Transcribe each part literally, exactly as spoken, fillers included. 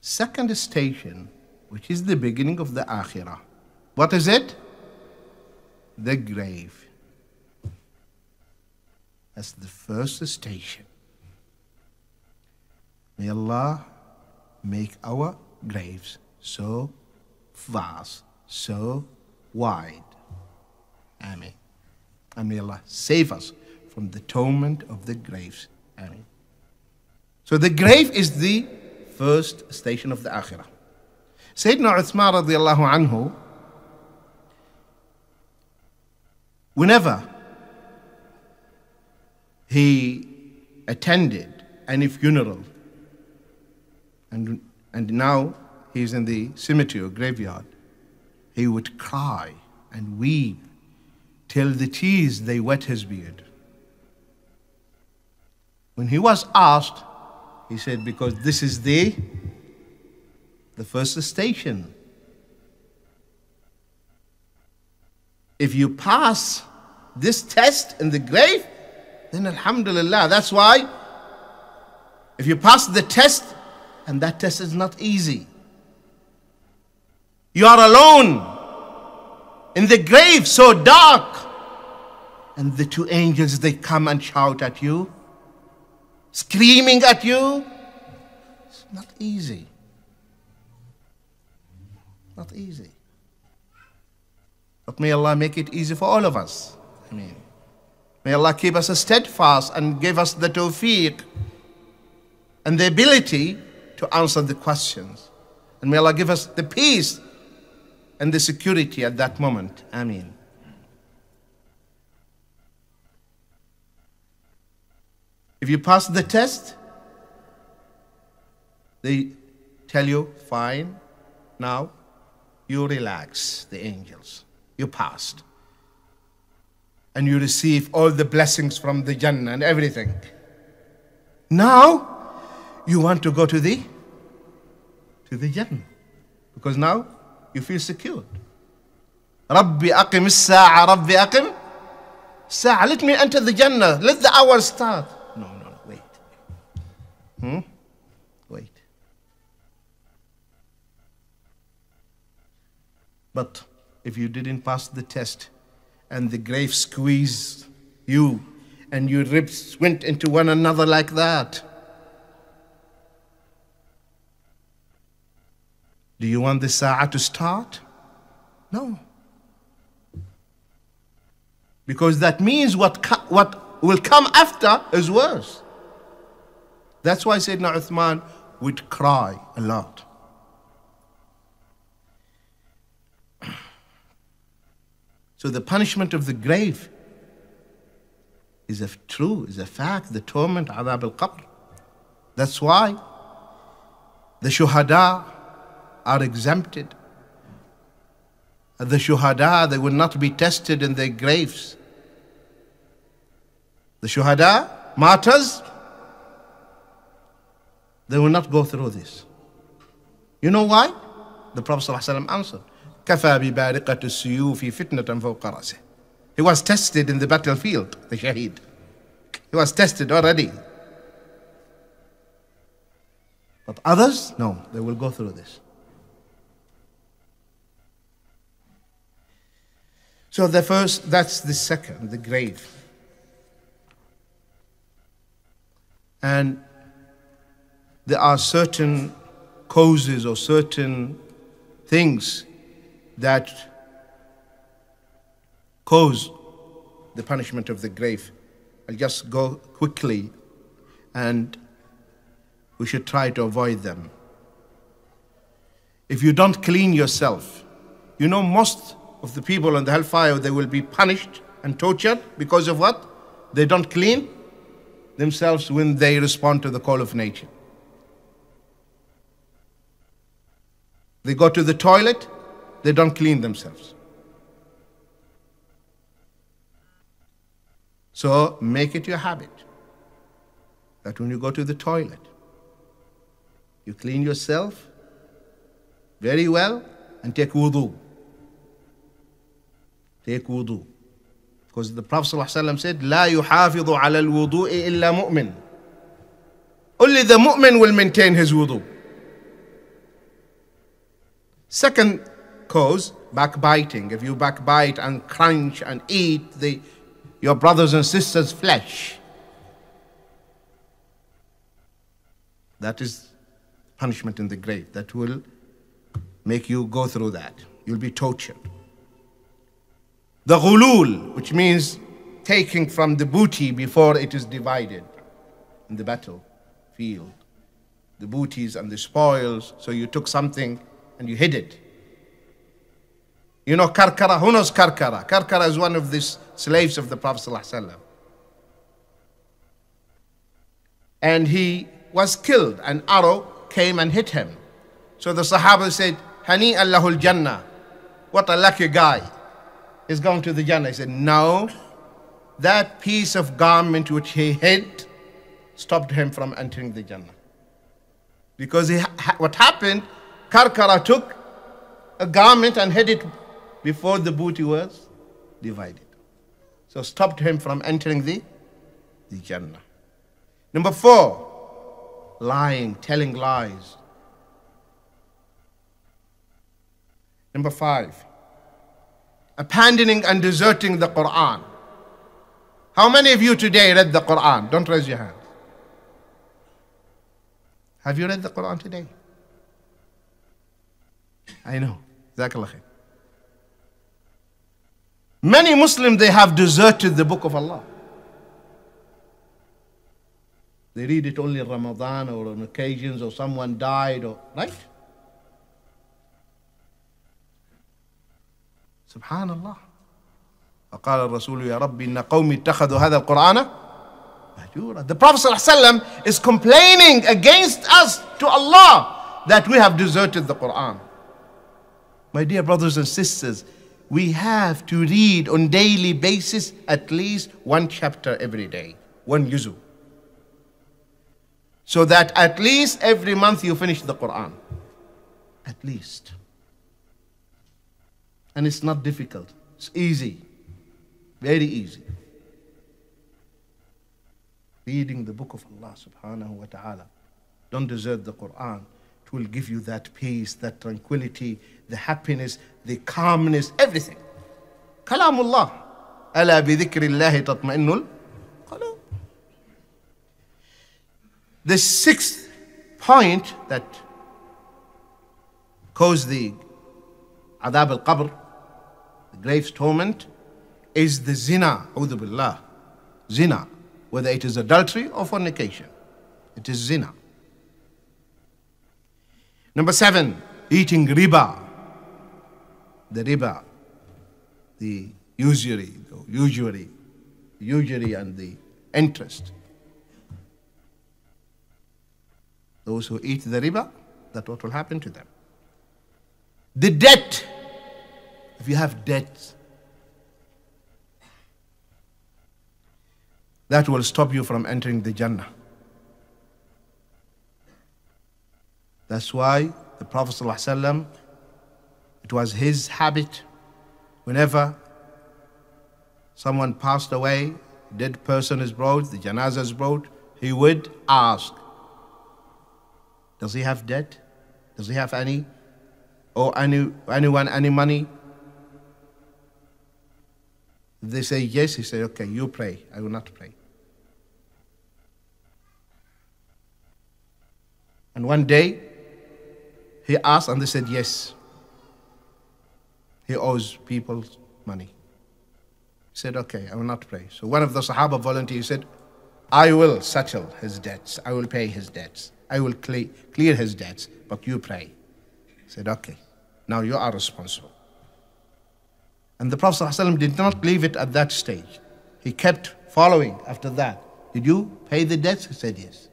second station, which is the beginning of the Akhirah. What is it? The grave. That's the first station. May Allah make our graves so vast, so wide. Amen. And may Allah save us from the torment of the graves. Amen. So the grave is the first station of the Akhirah. Saidna Uthman radiallahu anhu, whenever he attended any funeral, and, and now he's in the cemetery or graveyard, he would cry and weep till the tears they wet his beard. When he was asked, he said, because this is the, the first station. If you pass this test in the grave, then Alhamdulillah. That's why if you pass the test, and that test is not easy. You are alone in the grave, so dark. And the two angels, they come and shout at you, screaming at you. It's not easy. Not easy. But may Allah make it easy for all of us. Ameen. May Allah keep us steadfast and give us the tawfiq and the ability to answer the questions. And may Allah give us the peace and the security at that moment. Ameen. If you pass the test, they tell you, fine, now you relax, the angels. You passed. And you receive all the blessings from the Jannah and everything. Now you want to go to the, to the Jannah, because now you feel secured. Rabbi aqim as-sa'a, Rabbi aqim as-sa'a. Let me enter the Jannah. Let the hour start. No, no, no, wait. Hmm? Wait. But if you didn't pass the test and the grave squeezed you and your ribs went into one another like that, do you want the sa'ah to start? No. Because that means what, what will come after is worse. That's why Sayyidina Uthman would cry a lot. So the punishment of the grave is a true, is a fact, the torment, azab al qabr. That's why the shuhada are exempted. The shuhada, they will not be tested in their graves. The shuhada, martyrs, they will not go through this. You know why? The Prophet ﷺ answered, "Kafa bibariqati as-suyufi fitnatan fawqa rasih." He was tested in the battlefield, the Shaheed. He was tested already. But others, no, they will go through this. So the first, that's the second, the grave. And there are certain causes or certain things that cause the punishment of the grave. I'll just go quickly, and we should try to avoid them. If you don't clean yourself, you know most of the people in the hellfire, they will be punished and tortured because of what? They don't clean themselves when they respond to the call of nature. They go to the toilet, they don't clean themselves. So make it your habit that when you go to the toilet, you clean yourself very well and take wudu. Take wudu. Because the Prophet ﷺ said, "La yuhafidu ala al-wudu'i illa mu'min." Only the mu'min will maintain his wudu. Second cause, backbiting. If you backbite and crunch and eat the, your brothers and sisters' flesh, that is punishment in the grave. That will make you go through that. You'll be tortured. The gulul, which means taking from the booty before it is divided in the battlefield. The booties and the spoils, so you took something and you hid it. You know Karkara? Who knows Karkara? Karkara is one of the slaves of the Prophet ﷺ. And he was killed. An arrow came and hit him. So the Sahaba said, Hani Allahul Jannah. What a lucky guy. He's going to the Jannah. He said, no. That piece of garment which he hid stopped him from entering the Jannah. Because he, what happened, Karkara took a garment and hid it before the booty was divided. So stopped him from entering the, the Jannah. Number four, lying, telling lies. Number five, abandoning and deserting the Quran. How many of you today read the Quran? Don't raise your hand. Have you read the Quran today? I know. Zakallah. Many Muslims, they have deserted the book of Allah. They read it only in Ramadan or on occasions or someone died or, right? Subhanallah. وَقَالَ الرَّسُولُ يَا رَبِّ إِنَّ قَوْمِ اتَّخَذُوا هَذَا الْقُرْآنَ مَهْجُورًا. The Prophet ﷺ is complaining against us to Allah that we have deserted the Quran. My dear brothers and sisters, we have to read on daily basis at least one chapter every day, one juz, so that at least every month you finish the Quran. At least. And it's not difficult. It's easy. Very easy. Reading the book of Allah subhanahu wa ta'ala. Don't desert the Quran. It will give you that peace, that tranquility, the happiness, the calmness, everything. Kalamullah. Allah bidikrillahi tatma'innul. The sixth point that caused the azab al qabr, the grave's torment, is the zina, Uthubillah. Zina, whether it is adultery or fornication, it is zina. Number seven, eating riba, the riba, the usury, the usury, usury and the interest. Those who eat the riba, that's what will happen to them. The debt, if you have debts, that will stop you from entering the Jannah. That's why the Prophet ﷺ, it was his habit, whenever someone passed away, dead person is brought, the janazah is brought, he would ask, does he have debt? Does he have any, or any, anyone, any money? If they say yes, he said, okay, you pray, I will not pray. And one day, he asked and they said yes. He owes people money. He said, okay, I will not pray. So one of the Sahaba volunteers said, I will settle his debts. I will pay his debts. I will cle clear his debts, but you pray. He said, okay, now you are responsible. And the Prophet ﷺ did not leave it at that stage. He kept following after that. Did you pay the debts? He said, yes.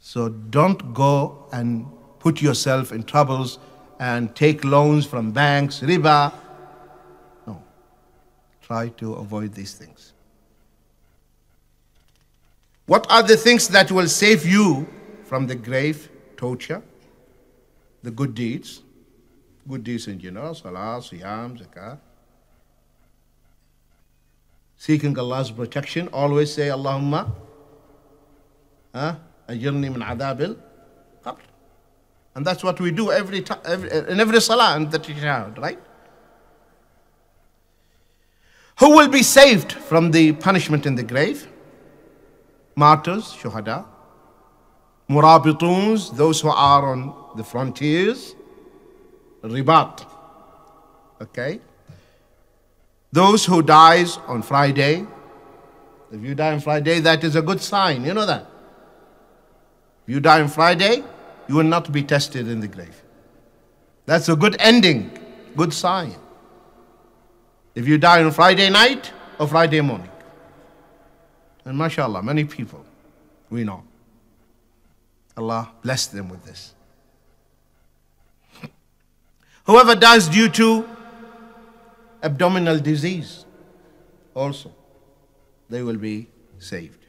So don't go and put yourself in troubles and take loans from banks, riba. No. Try to avoid these things. What are the things that will save you from the grave torture? The good deeds. Good deeds in general, salah, siyam, zakah. Seeking Allah's protection, always say, Allahumma, ajirni min azab al qabr. And that's what we do every time, in every salah and the tashahhud, right? Who will be saved from the punishment in the grave? Martyrs, shuhada. Murabutuns, those who are on the frontiers. Ribat. Okay? Those who dies on Friday. If you die on Friday, that is a good sign. You know that. If you die on Friday, you will not be tested in the grave. That's a good ending, good sign. If you die on Friday night or Friday morning. And mashallah, many people we know. Allah bless them with this. Whoever dies due to abdominal disease also, they will be saved.